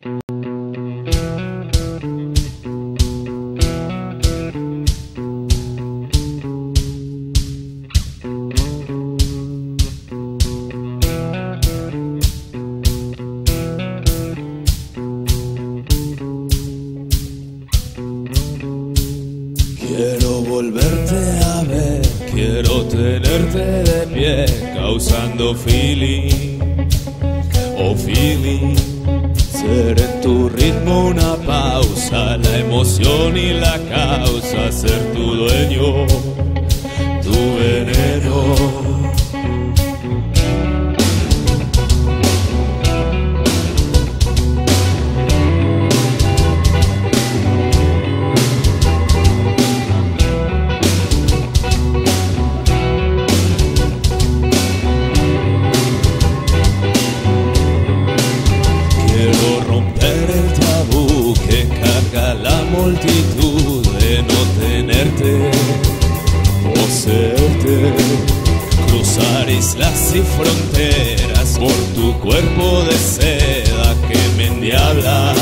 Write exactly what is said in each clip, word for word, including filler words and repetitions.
Quiero volverte a ver, quiero tenerte de pie, causando feeling, oh feeling. Ser en tu ritmo una pausa, la emoción y la causa, ser tu dueño, tu veneno. Multitud de no tenerte, poseerte, cruzar islas y fronteras por tu cuerpo de seda que me endiabla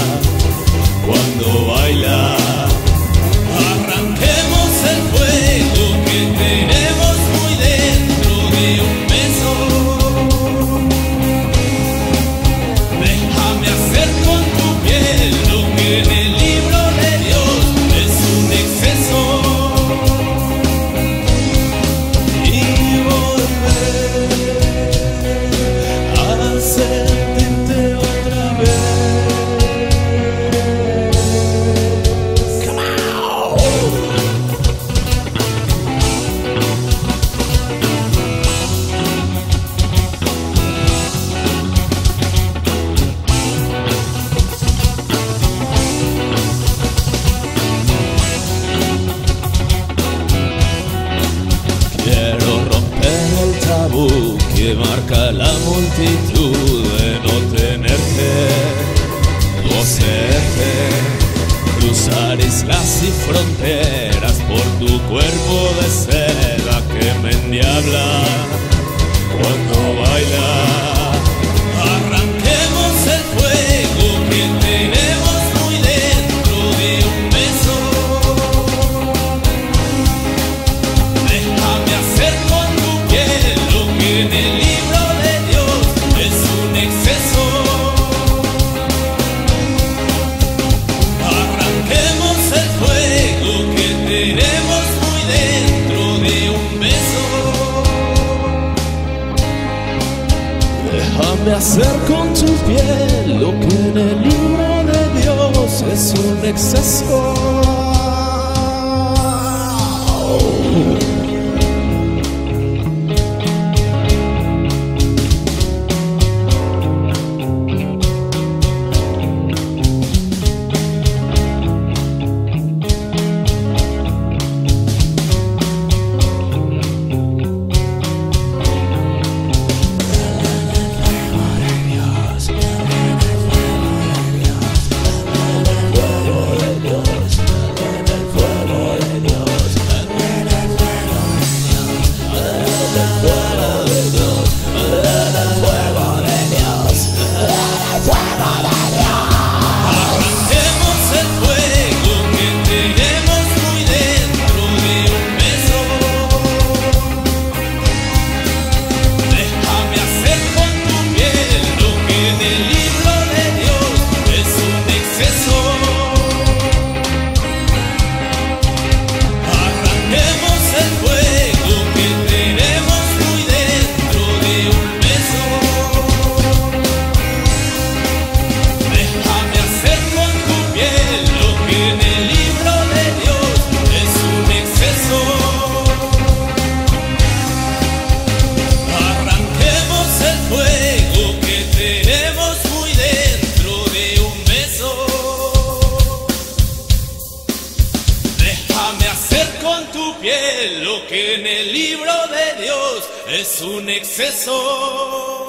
cuando baila. Arranquemos el fuego que tenemos muy dentro de un beso. Déjame hacer con tu piel lo que en el libro de Dios es un exceso, y volver a sentirte otra vez. Come on. Que marca la multitud de no tenerte, gocerte, cruzar islas y fronteras por tu cuerpo de seda que me endiabla cuando baila. Déjame hacer con tu piel lo que en el libro de Dios es un exceso. Lo que en el libro de Dios es un exceso.